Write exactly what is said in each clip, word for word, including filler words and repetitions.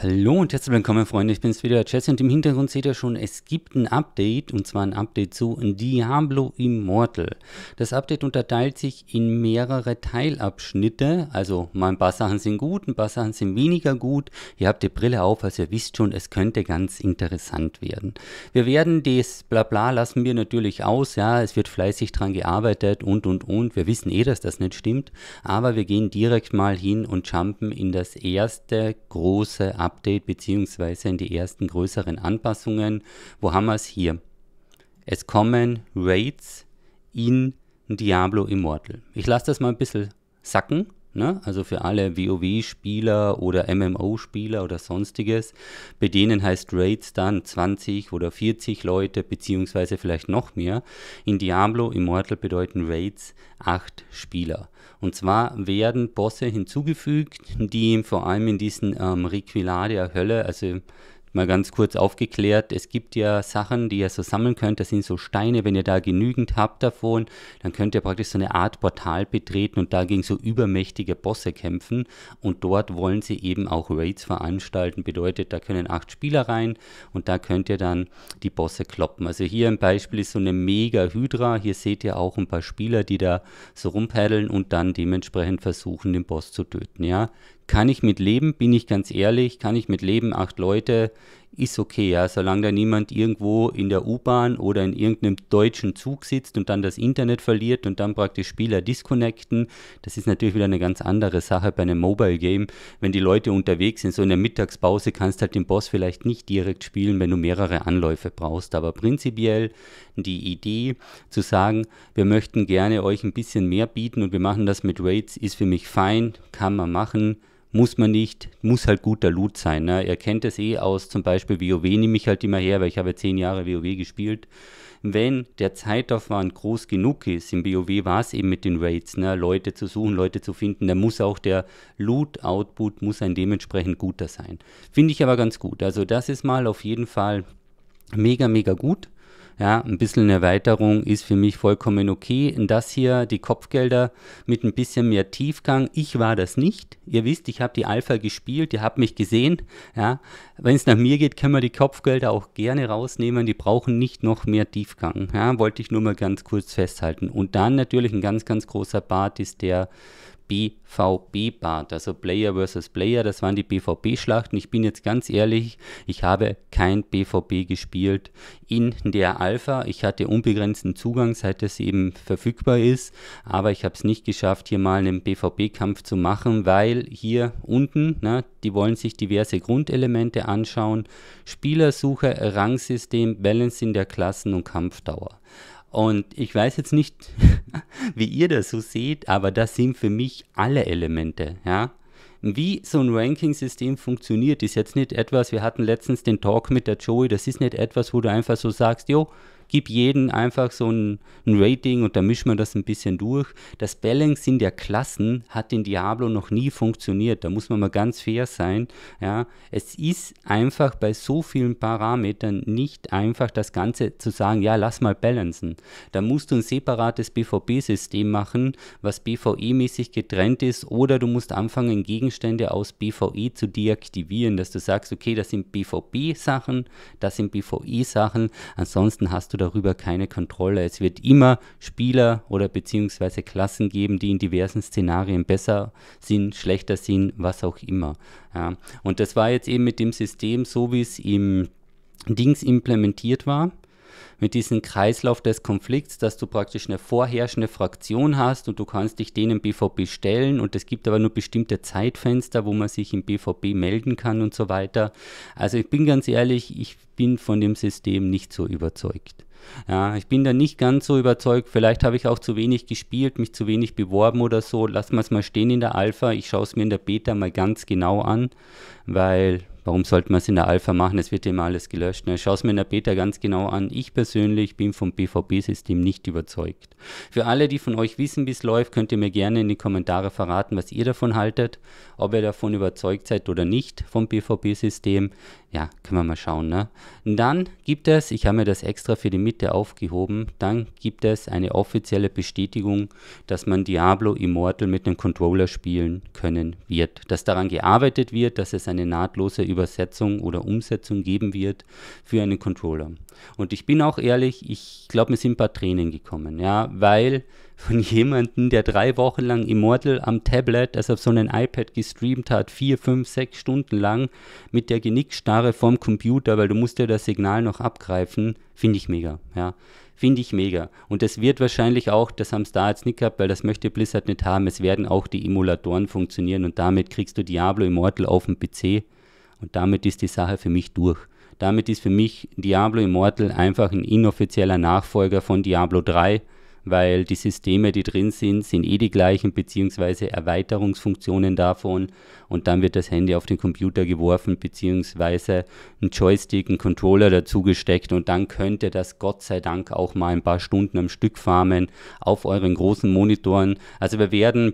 Hallo und herzlich willkommen, Freunde, ich bin's wieder, Jesse, und im Hintergrund seht ihr schon, es gibt ein Update, und zwar ein Update zu Diablo Immortal. Das Update unterteilt sich in mehrere Teilabschnitte, also mal ein paar Sachen sind gut, ein paar Sachen sind weniger gut. Ihr habt die Brille auf, also ihr wisst schon, es könnte ganz interessant werden. Wir werden das Blabla lassen wir natürlich aus, ja, es wird fleißig dran gearbeitet und und und, wir wissen eh, dass das nicht stimmt, aber wir gehen direkt mal hin und jumpen in das erste große Update. Update bzw. in die ersten größeren Anpassungen. Wo haben wir es hier? Es kommen Raids in Diablo Immortal. Ich lasse das mal ein bisschen sacken, ne? Also für alle WoW-Spieler oder M M O-Spieler oder sonstiges, bei denen heißt Raids dann zwanzig oder vierzig Leute bzw. vielleicht noch mehr. In Diablo Immortal bedeuten Raids acht Spieler. Und zwar werden Bosse hinzugefügt, die vor allem in diesen ähm, Requiladia Hölle, also mal ganz kurz aufgeklärt, es gibt ja Sachen, die ihr so sammeln könnt, das sind so Steine, wenn ihr da genügend habt davon, dann könnt ihr praktisch so eine Art Portal betreten und dagegen so übermächtige Bosse kämpfen, und dort wollen sie eben auch Raids veranstalten, bedeutet, da können acht Spieler rein und da könnt ihr dann die Bosse kloppen. Also hier ein Beispiel ist so eine mega Hydra, hier seht ihr auch ein paar Spieler, die da so rumpaddeln und dann dementsprechend versuchen, den Boss zu töten, ja. Kann ich mit leben, bin ich ganz ehrlich, kann ich mit leben, acht Leute, ist okay, ja, solange da niemand irgendwo in der U-Bahn oder in irgendeinem deutschen Zug sitzt und dann das Internet verliert und dann praktisch Spieler disconnecten. Das ist natürlich wieder eine ganz andere Sache bei einem Mobile Game, wenn die Leute unterwegs sind, so in der Mittagspause kannst du halt den Boss vielleicht nicht direkt spielen, wenn du mehrere Anläufe brauchst, aber prinzipiell die Idee zu sagen, wir möchten gerne euch ein bisschen mehr bieten und wir machen das mit Raids, ist für mich fein, kann man machen. Muss man nicht, muss halt guter Loot sein, ne? Ihr kennt das eh aus, zum Beispiel WoW nehme ich halt immer her, weil ich habe zehn Jahre WoW gespielt. Wenn der Zeitaufwand groß genug ist, im WoW war es eben mit den Raids, ne? Leute zu suchen, Leute zu finden, dann muss auch der Loot-Output, muss ein dementsprechend guter sein. Finde ich aber ganz gut, also das ist mal auf jeden Fall mega, mega gut. Ja, ein bisschen eine Erweiterung ist für mich vollkommen okay. Das hier, die Kopfgelder mit ein bisschen mehr Tiefgang. Ich war das nicht. Ihr wisst, ich habe die Alpha gespielt, ihr habt mich gesehen. Ja, wenn es nach mir geht, können wir die Kopfgelder auch gerne rausnehmen. Die brauchen nicht noch mehr Tiefgang. Ja, wollte ich nur mal ganz kurz festhalten. Und dann natürlich ein ganz, ganz großer Part ist der B V B-Part, also Player versus Player, das waren die B V B-Schlachten. Ich bin jetzt ganz ehrlich, ich habe kein B V B gespielt in der Alpha. Ich hatte unbegrenzten Zugang, seit es eben verfügbar ist, aber ich habe es nicht geschafft, hier mal einen B V B-Kampf zu machen, weil hier unten, na, die wollen sich diverse Grundelemente anschauen, Spielersuche, Rangsystem, Balancing der Klassen und Kampfdauer. Und ich weiß jetzt nicht, wie ihr das so seht, aber das sind für mich alle Elemente, ja. Wie so ein Ranking-System funktioniert, ist jetzt nicht etwas, wir hatten letztens den Talk mit der Joey, das ist nicht etwas, wo du einfach so sagst, jo, gib jedem einfach so ein, ein Rating und dann mischen wir das ein bisschen durch. Das Balancing der Klassen hat in Diablo noch nie funktioniert, da muss man mal ganz fair sein. Ja. Es ist einfach bei so vielen Parametern nicht einfach das Ganze zu sagen, ja, lass mal balancen. Da musst du ein separates B V B-System machen, was B V E-mäßig getrennt ist, oder du musst anfangen, Gegenstände aus B V E zu deaktivieren, dass du sagst, okay, das sind B V B-Sachen, das sind B V E-Sachen, ansonsten hast du darüber keine Kontrolle. Es wird immer Spieler oder beziehungsweise Klassen geben, die in diversen Szenarien besser sind, schlechter sind, was auch immer. Ja. Und das war jetzt eben mit dem System, so wie es im Dings implementiert war, mit diesem Kreislauf des Konflikts, dass du praktisch eine vorherrschende Fraktion hast und du kannst dich denen B V B stellen, und es gibt aber nur bestimmte Zeitfenster, wo man sich im B V B melden kann und so weiter. Also ich bin ganz ehrlich, ich bin von dem System nicht so überzeugt. Ja, ich bin da nicht ganz so überzeugt, vielleicht habe ich auch zu wenig gespielt, mich zu wenig beworben oder so. Lassen wir es mal stehen in der Alpha, ich schaue es mir in der Beta mal ganz genau an, weil... Warum sollte man es in der Alpha machen? Es wird immer alles gelöscht. Ne? Schau es mir in der Beta ganz genau an. Ich persönlich bin vom B V B-System nicht überzeugt. Für alle, die von euch wissen, wie es läuft, könnt ihr mir gerne in die Kommentare verraten, was ihr davon haltet. Ob ihr davon überzeugt seid oder nicht vom B V B-System. Ja, können wir mal schauen. Ne? Dann gibt es, ich habe mir das extra für die Mitte aufgehoben, dann gibt es eine offizielle Bestätigung, dass man Diablo Immortal mit einem Controller spielen können wird. Dass daran gearbeitet wird, dass es eine nahtlose Übertragung Übersetzung oder Umsetzung geben wird für einen Controller. Und ich bin auch ehrlich, ich glaube, mir sind ein paar Tränen gekommen, ja, weil von jemandem, der drei Wochen lang Immortal am Tablet, also auf so einem iPad gestreamt hat, vier, fünf, sechs Stunden lang mit der Genickstarre vom Computer, weil du musst ja das Signal noch abgreifen, finde ich mega, ja. Finde ich mega. Und das wird wahrscheinlich auch, das haben es da jetzt nicht gehabt, weil das möchte Blizzard nicht haben, es werden auch die Emulatoren funktionieren und damit kriegst du Diablo Immortal auf dem P C und damit ist die Sache für mich durch. Damit ist für mich Diablo Immortal einfach ein inoffizieller Nachfolger von Diablo drei, weil die Systeme, die drin sind, sind eh die gleichen, beziehungsweise Erweiterungsfunktionen davon und dann wird das Handy auf den Computer geworfen, beziehungsweise ein Joystick, ein Controller dazu gesteckt und dann könnt ihr das Gott sei Dank auch mal ein paar Stunden am Stück farmen auf euren großen Monitoren. Also wir werden,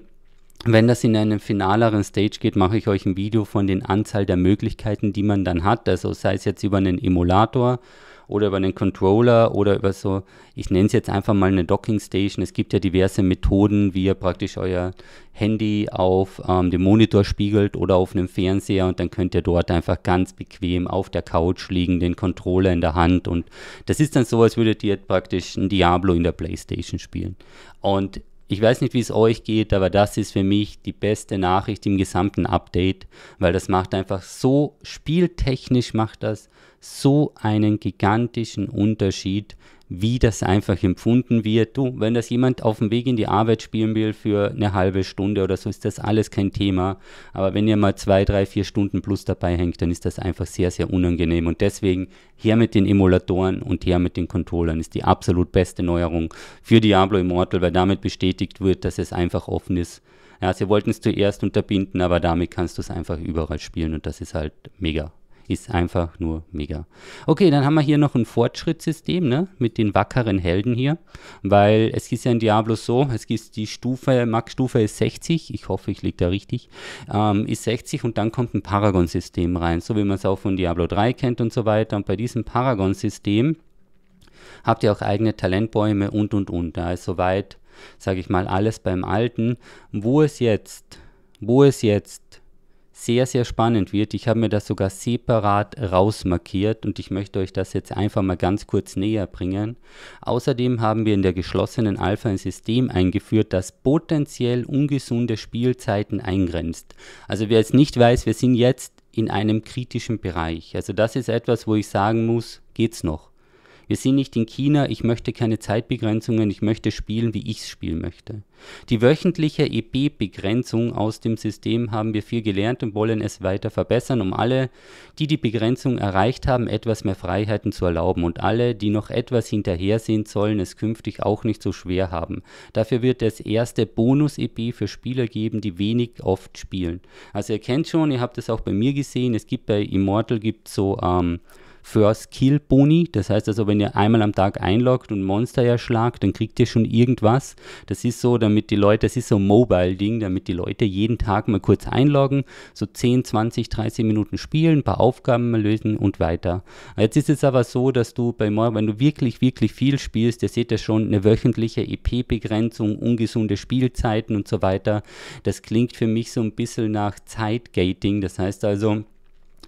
wenn das in einen finaleren Stage geht, mache ich euch ein Video von den Anzahl der Möglichkeiten, die man dann hat, also sei es jetzt über einen Emulator oder über einen Controller oder über so, ich nenne es jetzt einfach mal eine Docking Station. Es gibt ja diverse Methoden, wie ihr praktisch euer Handy auf ähm, dem Monitor spiegelt oder auf einem Fernseher und dann könnt ihr dort einfach ganz bequem auf der Couch liegen, den Controller in der Hand und das ist dann so, als würdet ihr praktisch ein Diablo in der Playstation spielen. Und ich weiß nicht, wie es euch geht, aber das ist für mich die beste Nachricht im gesamten Update, weil das macht einfach so, spieltechnisch macht das so einen gigantischen Unterschied, wie das einfach empfunden wird. Du, wenn das jemand auf dem Weg in die Arbeit spielen will für eine halbe Stunde oder so, ist das alles kein Thema. Aber wenn ihr mal zwei, drei, vier Stunden plus dabei hängt, dann ist das einfach sehr, sehr unangenehm. Und deswegen her mit den Emulatoren und her mit den Controllern ist die absolut beste Neuerung für Diablo Immortal, weil damit bestätigt wird, dass es einfach offen ist. Ja, sie wollten es zuerst unterbinden, aber damit kannst du es einfach überall spielen und das ist halt mega. Ist einfach nur mega. Okay, dann haben wir hier noch ein Fortschrittssystem, ne, mit den wackeren Helden hier, weil es ist ja in Diablo so, es ist die Stufe, Max-Stufe ist sechzig, ich hoffe, ich liege da richtig, ähm, ist sechzig und dann kommt ein Paragon-System rein, so wie man es auch von Diablo drei kennt und so weiter. Und bei diesem Paragon-System habt ihr auch eigene Talentbäume und, und, und. Da ist soweit, sage ich mal, alles beim Alten. Wo es jetzt, wo es jetzt sehr, sehr spannend wird. Ich habe mir das sogar separat rausmarkiert und ich möchte euch das jetzt einfach mal ganz kurz näher bringen. Außerdem haben wir in der geschlossenen Alpha ein System eingeführt, das potenziell ungesunde Spielzeiten eingrenzt. Also wer jetzt nicht weiß, wir sind jetzt in einem kritischen Bereich. Also das ist etwas, wo ich sagen muss, geht's noch. Wir sind nicht in China, ich möchte keine Zeitbegrenzungen, ich möchte spielen, wie ich es spielen möchte. Die wöchentliche E B-Begrenzung aus dem System haben wir viel gelernt und wollen es weiter verbessern, um alle, die die Begrenzung erreicht haben, etwas mehr Freiheiten zu erlauben. Und alle, die noch etwas hinterher sind, sollen es künftig auch nicht so schwer haben. Dafür wird es erste Bonus-E B für Spieler geben, die wenig oft spielen. Also ihr kennt schon, ihr habt es auch bei mir gesehen, es gibt bei Immortal gibt so ähm, First Kill Boni, das heißt also, wenn ihr einmal am Tag einloggt und Monster erschlagt, dann kriegt ihr schon irgendwas. Das ist so, damit die Leute, das ist so ein Mobile-Ding, damit die Leute jeden Tag mal kurz einloggen, so zehn, zwanzig, dreißig Minuten spielen, ein paar Aufgaben mal lösen und weiter. Jetzt ist es aber so, dass du bei morgen, wenn du wirklich, wirklich viel spielst, ihr seht ja schon, eine wöchentliche E P-Begrenzung, ungesunde Spielzeiten und so weiter. Das klingt für mich so ein bisschen nach Zeitgating, das heißt also,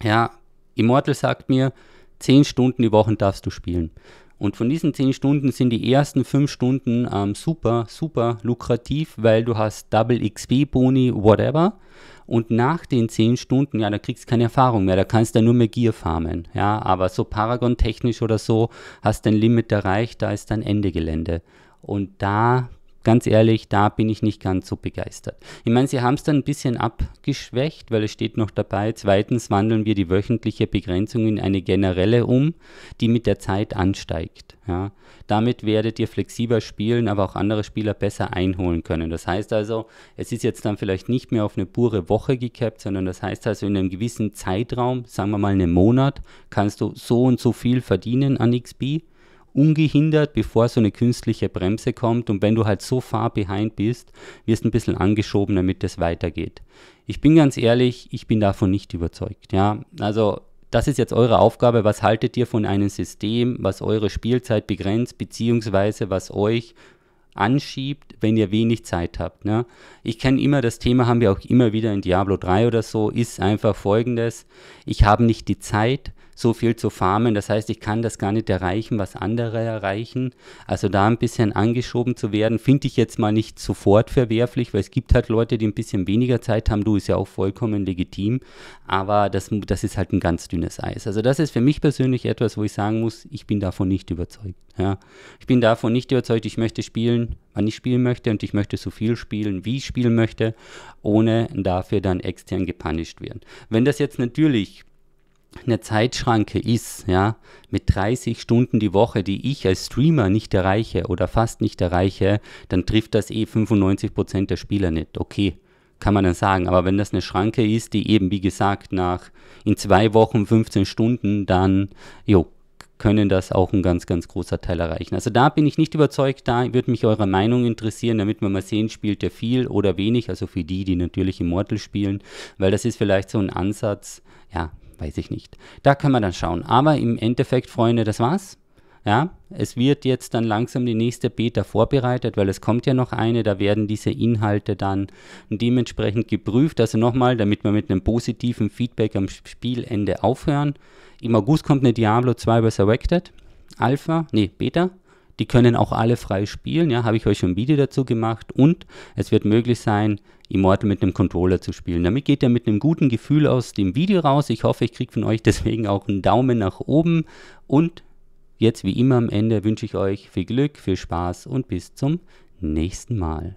ja, Immortal sagt mir, zehn Stunden die Woche darfst du spielen. Und von diesen zehn Stunden sind die ersten fünf Stunden ähm, super, super lukrativ, weil du hast Double X P Boni, whatever. Und nach den zehn Stunden, ja, da kriegst du keine Erfahrung mehr, da kannst du nur mehr Gier farmen. Ja, aber so Paragon-technisch oder so, hast dein Limit erreicht, da ist dein Ende Gelände. Und da... Ganz ehrlich, da bin ich nicht ganz so begeistert. Ich meine, sie haben es dann ein bisschen abgeschwächt, weil es steht noch dabei, zweitens wandeln wir die wöchentliche Begrenzung in eine generelle um, die mit der Zeit ansteigt. Ja. Damit werdet ihr flexibler spielen, aber auch andere Spieler besser einholen können. Das heißt also, es ist jetzt dann vielleicht nicht mehr auf eine pure Woche gecapped, sondern das heißt also, in einem gewissen Zeitraum, sagen wir mal einen Monat, kannst du so und so viel verdienen an X P, ungehindert, bevor so eine künstliche Bremse kommt und wenn du halt so far behind bist, wirst du ein bisschen angeschoben, damit es weitergeht. Ich bin ganz ehrlich, ich bin davon nicht überzeugt. Ja, also das ist jetzt eure Aufgabe, was haltet ihr von einem System, was eure Spielzeit begrenzt, beziehungsweise was euch anschiebt, wenn ihr wenig Zeit habt. Ne? Ich kenne immer, das Thema haben wir auch immer wieder in Diablo drei oder so, ist einfach folgendes: Ich habe nicht die Zeit, so viel zu farmen, das heißt, ich kann das gar nicht erreichen, was andere erreichen. Also da ein bisschen angeschoben zu werden, finde ich jetzt mal nicht sofort verwerflich, weil es gibt halt Leute, die ein bisschen weniger Zeit haben, du, ist ja auch vollkommen legitim, aber das, das ist halt ein ganz dünnes Eis. Also das ist für mich persönlich etwas, wo ich sagen muss, ich bin davon nicht überzeugt. Ja. Ich bin davon nicht überzeugt, ich möchte spielen, wann ich spielen möchte, und ich möchte so viel spielen, wie ich spielen möchte, ohne dafür dann extern gepunished werden. Wenn das jetzt natürlich eine Zeitschranke ist, ja, mit dreißig Stunden die Woche, die ich als Streamer nicht erreiche oder fast nicht erreiche, dann trifft das eh fünfundneunzig Prozent der Spieler nicht. Okay, kann man dann sagen, aber wenn das eine Schranke ist, die eben, wie gesagt, nach in zwei Wochen fünfzehn Stunden, dann, jo, können das auch ein ganz, ganz großer Teil erreichen. Also da bin ich nicht überzeugt, da würde mich eure Meinung interessieren, damit wir mal sehen, spielt der viel oder wenig, also für die, die natürlich Immortal spielen, weil das ist vielleicht so ein Ansatz, ja, weiß ich nicht. Da können wir dann schauen. Aber im Endeffekt, Freunde, das war's. Ja, es wird jetzt dann langsam die nächste Beta vorbereitet, weil es kommt ja noch eine, da werden diese Inhalte dann dementsprechend geprüft. Also nochmal, damit wir mit einem positiven Feedback am Spielende aufhören. Im August kommt eine Diablo zwei Resurrected, Alpha, nee, Beta. Die können auch alle frei spielen, ja, habe ich euch schon ein Video dazu gemacht, und es wird möglich sein, Immortal mit einem Controller zu spielen. Damit geht ihr mit einem guten Gefühl aus dem Video raus. Ich hoffe, ich kriege von euch deswegen auch einen Daumen nach oben, und jetzt wie immer am Ende wünsche ich euch viel Glück, viel Spaß und bis zum nächsten Mal.